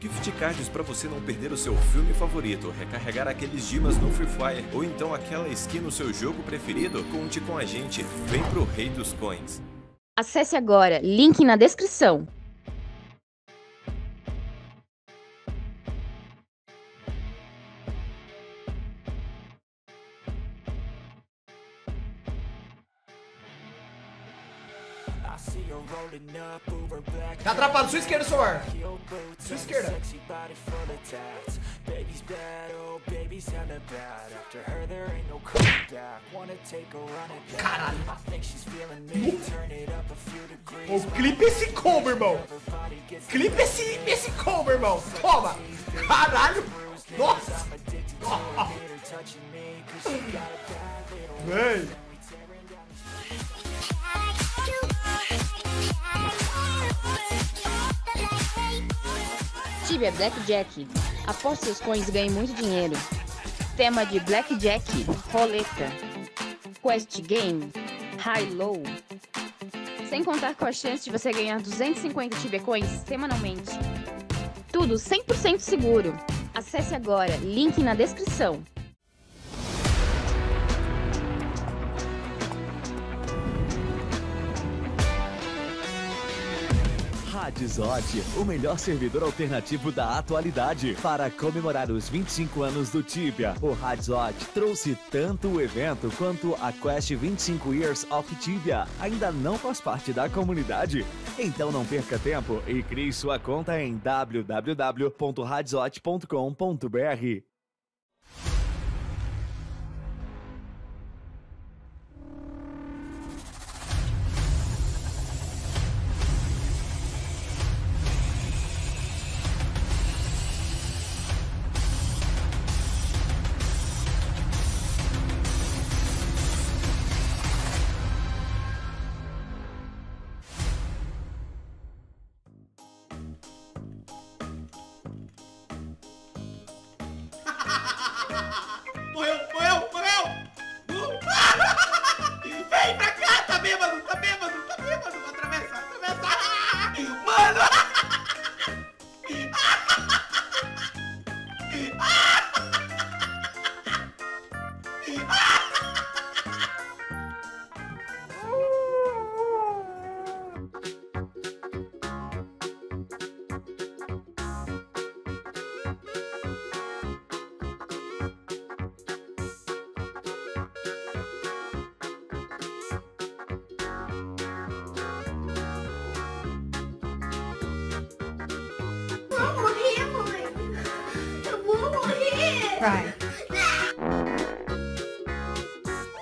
Gift cards para você não perder o seu filme favorito, recarregar aqueles gemas no Free Fire ou então aquela skin no seu jogo preferido, conte com a gente, vem pro Rei dos Coins. Acesse agora, link na descrição. Tá atrapado, sua esquerda, Soar. Sua esquerda. Caralho. Oh, clipa esse combo, irmão. Clipa esse combo, irmão. Toma. Caralho. Nossa. Véi. Tibia Blackjack. Aposte seus coins e ganhe muito dinheiro. Tema de Blackjack, roleta, Quest Game, High Low. Sem contar com a chance de você ganhar 250 Tibia Coins semanalmente. Tudo 100% seguro. Acesse agora, link na descrição. Hadzot, o melhor servidor alternativo da atualidade. Para comemorar os 25 anos do Tibia, o Hadzot trouxe tanto o evento quanto a Quest 25 Years of Tibia. Ainda não faz parte da comunidade? Então não perca tempo e crie sua conta em www.hadzot.com.br.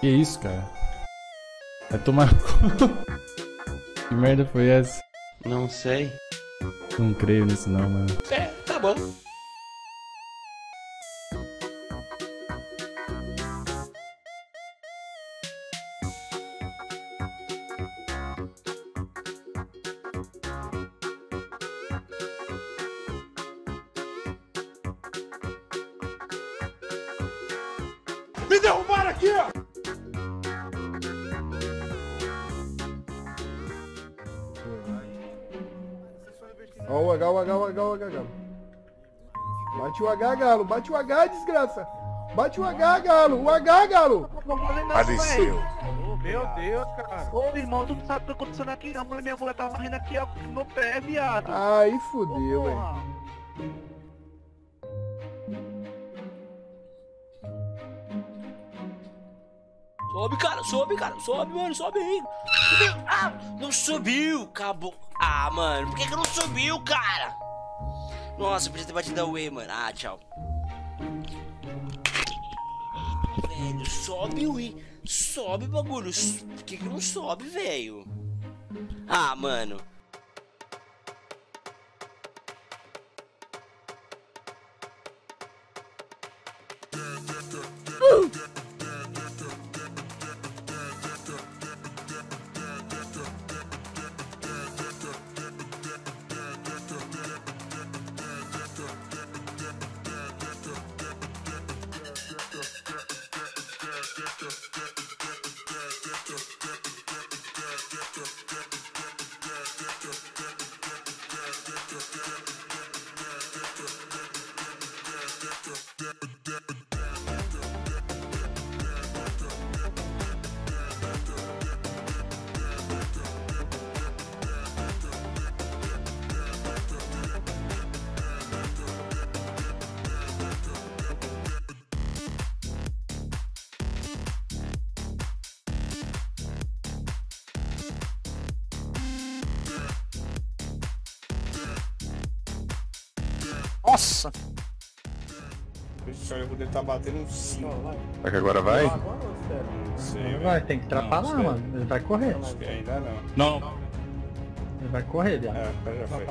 Que isso, cara? Vai tomar conta. Que merda foi essa? Não sei. Não creio nisso não, mano. É, tá bom. Me derrubaram aqui, ó! Ó o H, o H, o H, o H, Galo. Bate o H, Galo. Bate o H, desgraça. Bate o H, Galo. O H, Galo. Apareceu. Meu Deus, cara. Ô, irmão, tu não sabe o que tá acontecendo aqui, não. Minha mulher tava rindo aqui, ó, no meu pé, viado. Aí fudeu, velho. Sobe, cara, sobe, cara, sobe, mano, sobe aí. Ah, não subiu, acabou. Ah, mano, por que não subiu, cara? Nossa, eu preciso ter batido a UE, mano. Ah, tchau. Velho, sobe o I. Sobe o bagulho. Por que não sobe, velho? Ah, mano. Nossa! Eu vou tentar bater no 5. Será que agora vai? Vai, tem que atrapalhar, mano. Ele vai correr. Acho que ainda não. Não. Ele vai correr, viado. É, já foi.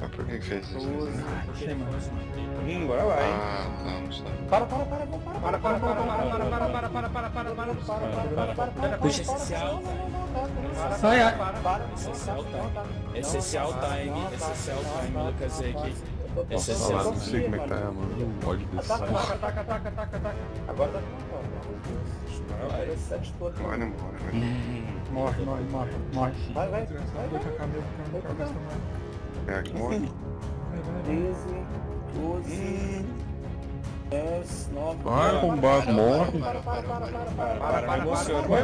Mas por que fez isso? Não sei, mano. Agora vai, hein? Ah, não sei. Para. Puxa essencial. Essencial time, Lucas aqui. Essencial. Não sei como é que tá, mano. Pode descer. Ataca. Agora tá. Vai embora, velho. Morre. Vai. É aqui, morre. 13, 12, 10, 9... Vai, combate, morre. Para, emociona. Boa!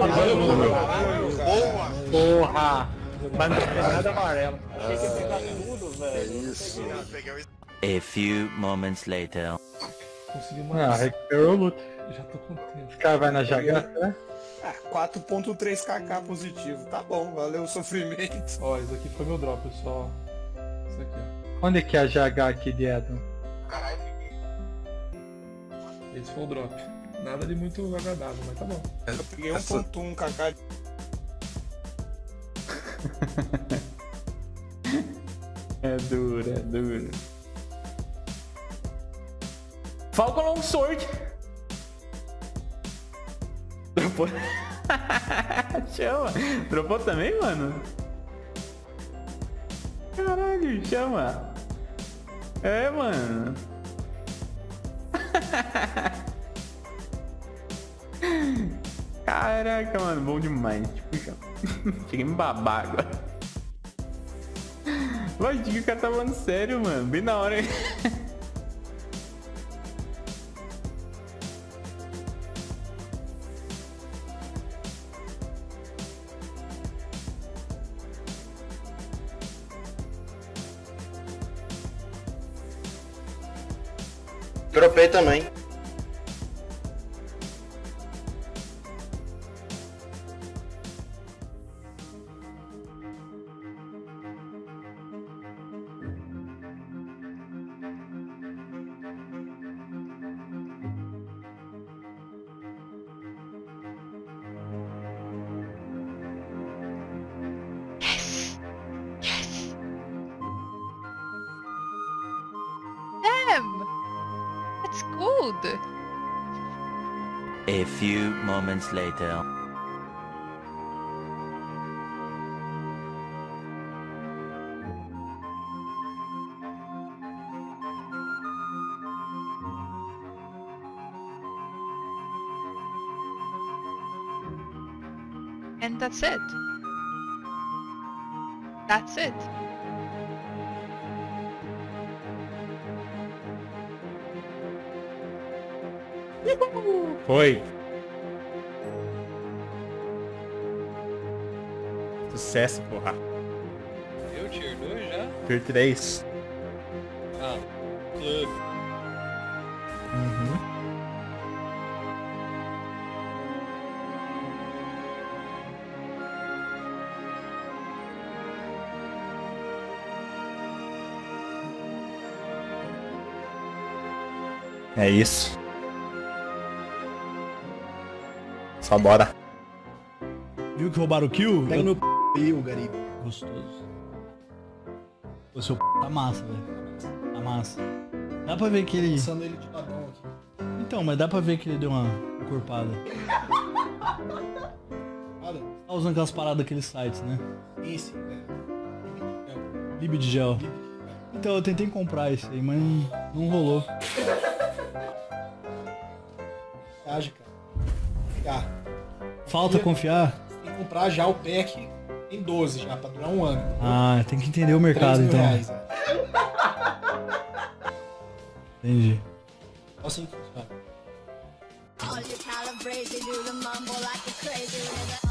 Porra! Mas não tem nada amarelo. Achei que ia pegar tudo, velho. É isso. A few moments later. Consegui mandar. Ah, recuperou o loot. Já tô contente. Os caras vão na jagata, né? 4.3kk positivo, tá bom, valeu o sofrimento. Ó, isso aqui foi meu drop, pessoal. Isso aqui, ó. Onde é que é a GH aqui, Diego? Caralho. Esse foi o drop. Nada de muito agradável, mas tá bom. Eu peguei 1.1kk. É dura. Falcon Long Sword! Dropou. Chama. Dropou também, mano? Caralho, chama. É, mano. Caraca, mano. Bom demais. Cheguei me babar agora. Lógico que o cara tá falando sério, mano. Bem na hora, hein? Dropei também. Yes. Damn. That's good. A few moments later. And that's it. That's it. Foi! Sucesso, porra! Deu tier 2 já? Tier 3. Ah, clube. É isso. Só bora. Viu que roubaram o kill? Pega meu p aí, o garibo. Gostoso. O seu p tá massa, velho. Tá massa. Dá pra ver que ele... Passando ele de ladrão aqui. Então, mas dá pra ver que ele deu uma encorpada. Olha. Tá usando aquelas paradas daqueles sites, né? Esse, velho. Lib de gel. Então, eu tentei comprar esse aí, mas não rolou. Viagem, cara. Falta confiar? Você tem que comprar já o pack em 12 já, pra durar um ano. Entendeu? Ah, tem que entender o mercado então. Reais, é. Entendi. Olha assim que funciona.